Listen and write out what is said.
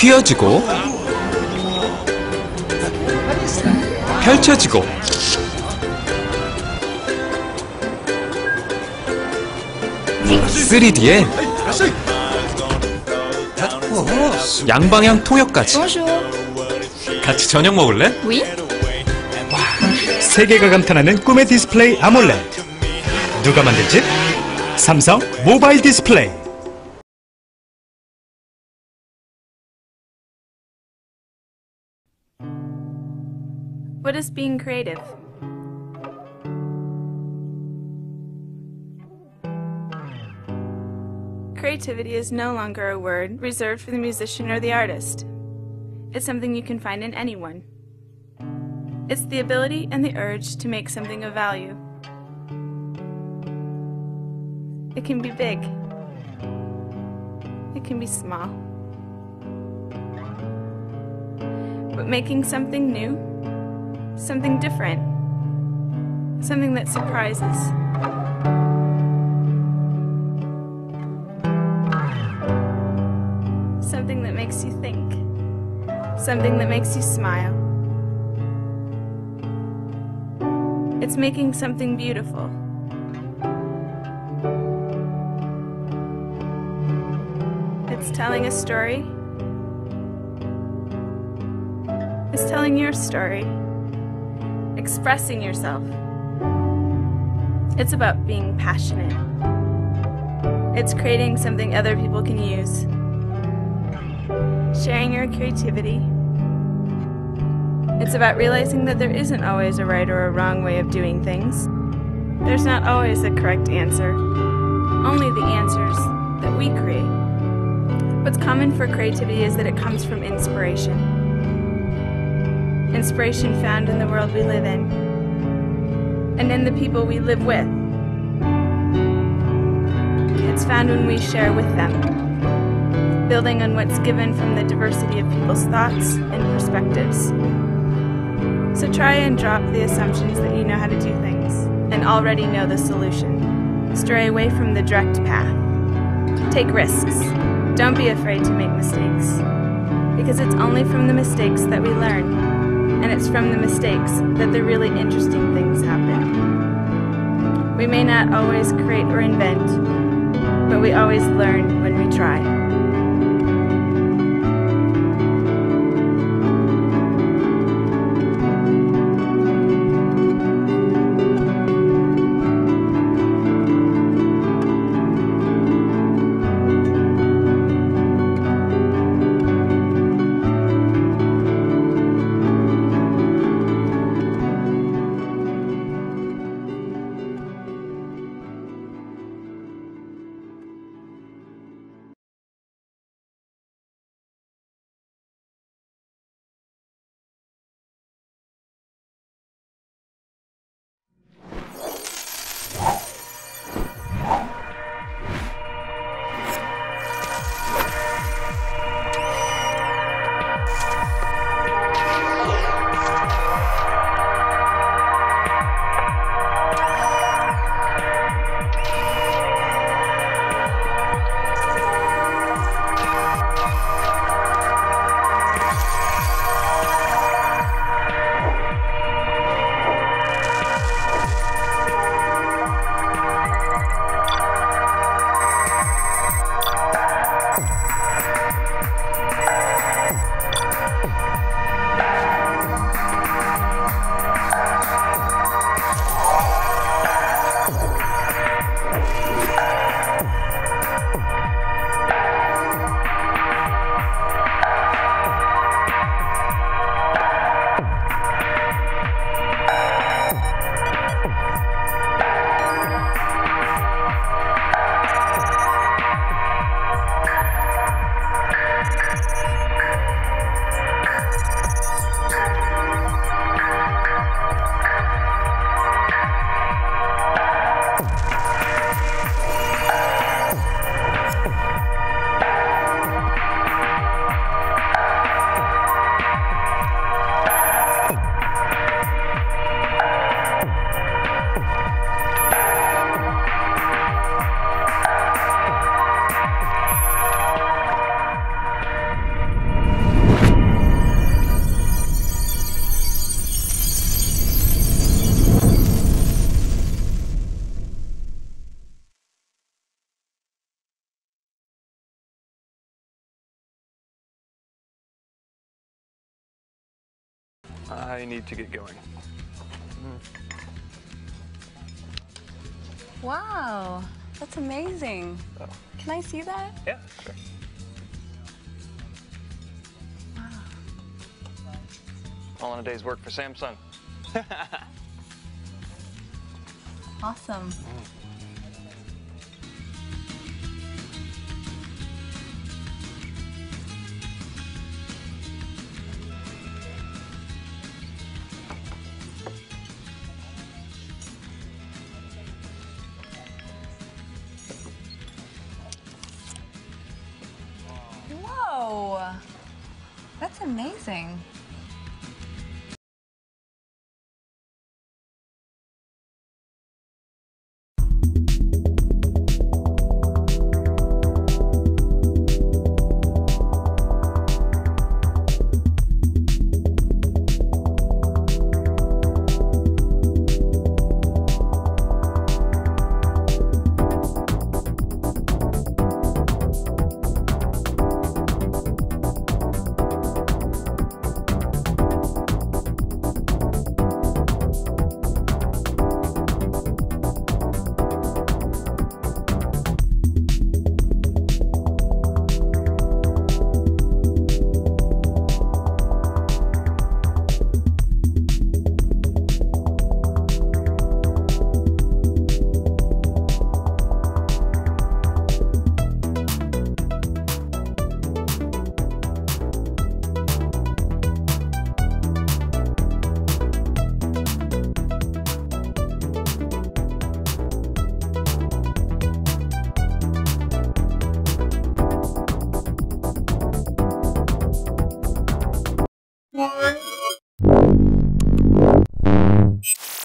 휘어지고 펼쳐지고 (3D에) 양방향 통역까지. 같이 저녁 먹을래? 와, 세계가 감탄하는 꿈의 디스플레이 아몰레드. 누가 만들지? 삼성 모바일 디스플레이. What is being creative? Creativity is no longer a word reserved for the musician or the artist. It's something you can find in anyone. It's the ability and the urge to make something of value. It can be big. It can be small. But making something new, something different, something that surprises. Something that makes you think. Something that makes you smile. It's making something beautiful. It's telling a story. It's telling your story. Expressing yourself. It's about being passionate. It's creating something other people can use. Sharing your creativity. It's about realizing that there isn't always a right or a wrong way of doing things. There's not always a correct answer. Only the answers that we create. What's common for creativity is that it comes from inspiration. Inspiration found in the world we live in, and in the people we live with. It's found when we share with them, building on what's given from the diversity of people's thoughts and perspectives. So try and drop the assumptions that you know how to do things and already know the solution. Stray away from the direct path. Take risks. Don't be afraid to make mistakes. because it's only from the mistakes that we learn, and it's from the mistakes that the really interesting things happen. We may not always create or invent, but we always learn when we try. I need to get going. Wow, that's amazing. Oh. Can I see that? Yeah, sure. Wow. All in a day's work for Samsung. Awesome. That's amazing.